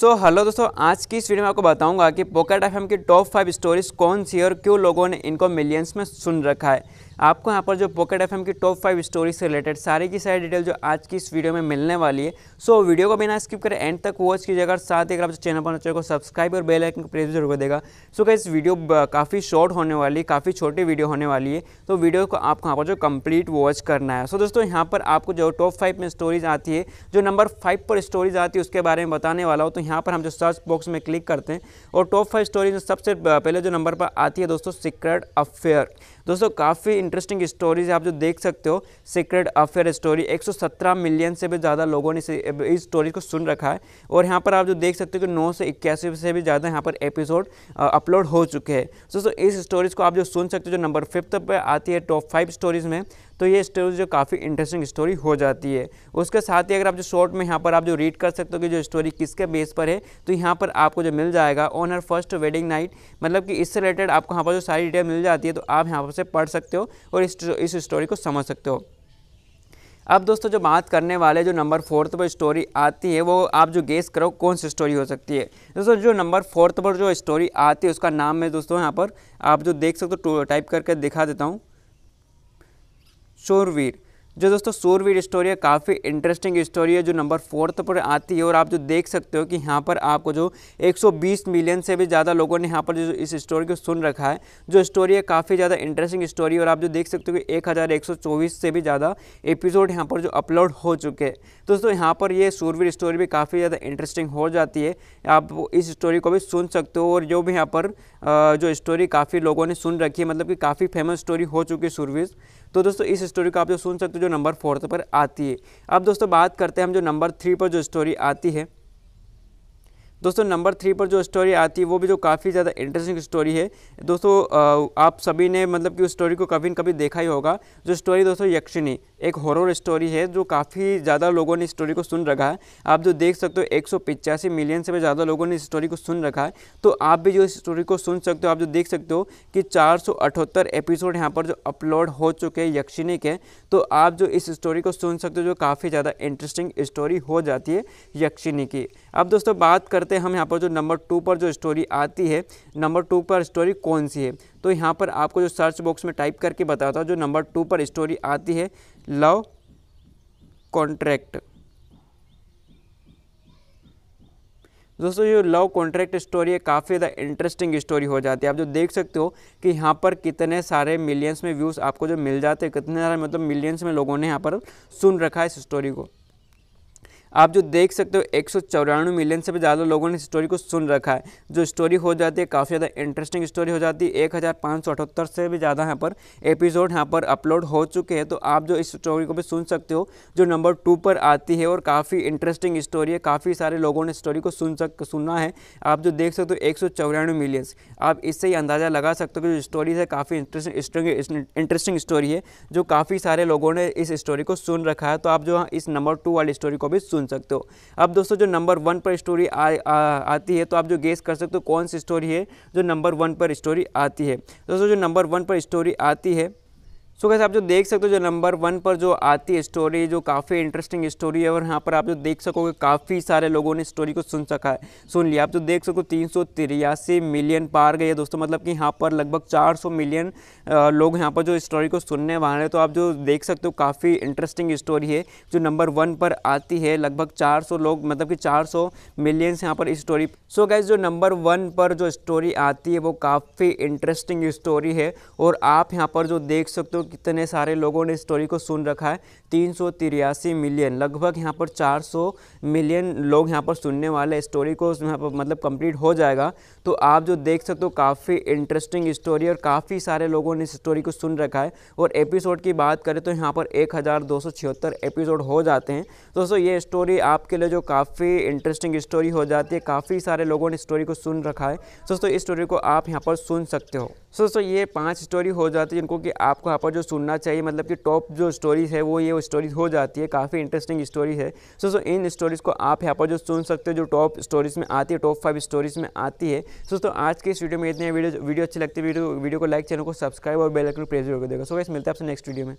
So hello दोस्तों, आज की इस वीडियो में आपको बताऊंगा कि पॉकेट एफएम की टॉप 5 स्टोरीज कौन सी और क्यों लोगों ने इनको मिलियंस में सुन रखा है। आपको यहाँ पर जो पॉकेट एफएम की टॉप 5 स्टोरीज से रिलेटेड सारी की सारी डिटेल जो आज की इस वीडियो में मिलने वाली है। सो वीडियो को बिना स्किप करें एंड तक वॉच कीजिएगा। साथ ही अगर आप चैनल पर चैनल को सब्सक्राइब और बेल आइकन को प्रेस जरूर देगा। सो क्या इस वीडियो काफ़ी शॉर्ट होने वाली, काफ़ी छोटी वीडियो होने वाली है, तो वीडियो को आपको यहाँ पर जो कंप्लीट वॉच करना है। सो दोस्तों यहाँ पर आपको जो टॉप 5 में स्टोरीज आती है, जो नंबर 5 पर स्टोरीज आती है उसके बारे में बताने वाला हूँ। तो यहाँ पर हम जो सर्च बॉक्स में क्लिक करते हैं और टॉप 5 स्टोरीज में सबसे पहले जो नंबर पर आती है दोस्तों, सीक्रेट अफेयर। दोस्तों काफ़ी इंटरेस्टिंग स्टोरीज आप जो देख सकते हो। सीक्रेट अफेयर स्टोरी 117 मिलियन से भी ज़्यादा लोगों ने इस स्टोरी को सुन रखा है और यहाँ पर आप जो देख सकते हो कि 981 से भी ज़्यादा यहाँ पर एपिसोड अपलोड हो चुके हैं। दोस्तों इस स्टोरीज को आप जो सुन सकते हो जो नंबर 5 पर आती है टॉप 5 स्टोरीज में, तो ये स्टोरी जो काफ़ी इंटरेस्टिंग स्टोरी हो जाती है। उसके साथ ही अगर आप जो शॉर्ट में यहाँ पर आप जो रीड कर सकते हो कि जो स्टोरी किसके बेस पर है, तो यहाँ पर आपको जो मिल जाएगा on her first wedding night, मतलब कि इससे रिलेटेड आपको यहाँ पर जो सारी डिटेल मिल जाती है, तो आप यहाँ पर से पढ़ सकते हो और इस स्टोरी को समझ सकते हो। अब दोस्तों जो बात करने वाले जो नंबर 4 पर स्टोरी आती है, वो आप जो गेस करो कौन सी स्टोरी हो सकती है। दोस्तों जो नंबर 4 पर जो स्टोरी आती है उसका नाम मैं दोस्तों यहाँ पर आप जो देख सकते हो टाइप करके दिखा देता हूँ, शूरवीर। जो दोस्तों शूरवीर स्टोरी है, काफ़ी इंटरेस्टिंग स्टोरी है जो नंबर 4 पर आती है और आप जो देख सकते हो कि यहाँ पर आपको जो 120 मिलियन से भी ज़्यादा लोगों ने यहाँ पर जो इस स्टोरी को सुन रखा है। जो स्टोरी है काफ़ी ज़्यादा इंटरेस्टिंग स्टोरी और आप जो देख सकते हो कि 1124 से भी ज़्यादा एपिसोड यहाँ पर जो अपलोड हो चुके हैं। दोस्तों यहाँ पर ये शूरवीर स्टोरी भी काफ़ी ज़्यादा इंटरेस्टिंग हो जाती है, आप इस स्टोरी को भी सुन सकते हो। और जो भी यहाँ पर जो स्टोरी काफ़ी लोगों ने सुन रखी है, मतलब कि काफ़ी फेमस स्टोरी हो चुकी है शूरवीर। तो दोस्तों इस स्टोरी को आप जो सुन सकते हो जो नंबर 4 पर आती है। अब दोस्तों बात करते हैं हम जो नंबर 3 पर जो स्टोरी आती है। दोस्तों नंबर 3 पर जो स्टोरी आती है वो भी जो काफ़ी ज़्यादा इंटरेस्टिंग स्टोरी है। दोस्तों आप सभी ने मतलब कि उस स्टोरी को कभी न कभी देखा ही होगा। जो स्टोरी दोस्तों यक्षिनी एक हॉरर स्टोरी है जो काफ़ी ज़्यादा लोगों ने स्टोरी को सुन रखा है। आप जो देख सकते हो 185 मिलियन से भी ज़्यादा लोगों ने स्टोरी को सुन रखा है, तो आप भी जो स्टोरी को सुन सकते हो। आप जो देख सकते हो कि 478 एपिसोड यहाँ पर जो अपलोड हो चुके हैं यक्षिनी के, तो आप जो इस स्टोरी को सुन सकते हो जो काफ़ी ज़्यादा इंटरेस्टिंग स्टोरी हो जाती है यक्षिनी की। अब दोस्तों बात करते हैं हम यहाँ पर जो नंबर 2 पर जो स्टोरी आती है, नंबर 2 पर स्टोरी कौन सी है। तो यहाँ पर आपको जो सर्च बॉक्स में टाइप करके बताता हूँ, जो नंबर 2 पर स्टोरी आती है लव कॉन्ट्रैक्ट। दोस्तों ये लव कॉन्ट्रैक्ट स्टोरी है, काफ़ी ज़्यादा इंटरेस्टिंग स्टोरी हो जाती है। आप जो देख सकते हो कि यहाँ पर कितने सारे मिलियंस में व्यूज़ आपको जो मिल जाते हैं, कितने सारे मतलब मिलियंस में लोगों ने यहाँ पर सुन रखा है इस स्टोरी को। आप जो देख सकते हो 194 मिलियन से भी ज़्यादा लोगों ने स्टोरी को सुन रखा है। जो स्टोरी हो जाती है काफ़ी ज़्यादा इंटरेस्टिंग स्टोरी हो जाती है। 1578 से भी ज़्यादा यहाँ पर एपिसोड यहाँ पर अपलोड हो चुके हैं, तो आप जो इस स्टोरी को भी सुन सकते हो जो नंबर 2 पर आती है। और काफ़ी इंटरेस्टिंग स्टोरी है, काफ़ी सारे लोगों ने स्टोरी को सुना है। आप जो देख सकते हो 194 मिलियंस, आप इससे ही अंदाज़ा लगा सकते हो कि जो स्टोरी है काफ़ी इंटरेस्टिंग स्टोरी है, जो काफ़ी सारे लोगों ने इस स्टोरी को सुन रखा है। तो आप जो इस नंबर 2 वाली स्टोरी को भी सकते हो। अब दोस्तों जो नंबर 1 पर स्टोरी आती है, तो आप जो गेस कर सकते हो कौन सी स्टोरी है जो नंबर 1 पर स्टोरी आती है। दोस्तों जो नंबर 1 पर स्टोरी आती है, सो गाइस आप जो देख सकते हो जो नंबर 1 पर जो आती है स्टोरी, जो काफ़ी इंटरेस्टिंग स्टोरी है। और यहाँ पर आप जो देख सकोगे काफ़ी सारे लोगों ने स्टोरी को सुन लिया। आप जो देख सको 383 मिलियन पार गए दोस्तों, मतलब कि यहाँ पर लगभग 400 मिलियन लोग यहाँ पर जो स्टोरी को सुनने वाले हैं। तो आप जो देख सकते हो काफ़ी इंटरेस्टिंग स्टोरी है जो नंबर 1 पर आती है। लगभग 400 लोग मतलब कि 400 मिलियंस यहाँ पर इस स्टोरी। सो गाइस जो नंबर 1 पर जो स्टोरी आती है वो काफ़ी इंटरेस्टिंग स्टोरी है और आप यहाँ पर जो देख सकते हो कितने सारे लोगों ने स्टोरी को सुन रखा है। 383 मिलियन, लगभग यहाँ पर 400 मिलियन लोग यहाँ पर सुनने वाले स्टोरी को यहाँ पर मतलब कंप्लीट हो जाएगा। तो आप जो देख सकते हो काफ़ी इंटरेस्टिंग स्टोरी और काफ़ी सारे लोगों ने स्टोरी को सुन रखा है। और एपिसोड की बात करें तो यहाँ पर 1276 एपिसोड हो जाते हैं। दोस्तों ये स्टोरी आपके लिए जो काफ़ी इंटरेस्टिंग स्टोरी हो जाती है, काफ़ी सारे लोगों ने स्टोरी को सुन रखा है। दोस्तों इस स्टोरी को आप यहाँ पर सुन सकते हो। दोस्तों ये 5 स्टोरी हो जाती है जिनको कि आपको यहाँ पर सुनना चाहिए, मतलब कि टॉप जो स्टोरीज है वो ये स्टोरीज हो जाती है। काफ़ी इंटरेस्टिंग स्टोरी है। सो इन स्टोरीज़ को आप यहाँ पर जो सुन सकते हो जो टॉप स्टोरीज में आती है, टॉप 5 स्टोरीज में आती है। सो आज के इस वीडियो में इतने। वीडियो अच्छी लगती है, वीडियो को लाइक, चैनल को सब्सक्राइब और बेल आइकन प्रेस जरूर कर देगा। सो गाइस मिलते हैं आपसे नेक्स्ट वीडियो में।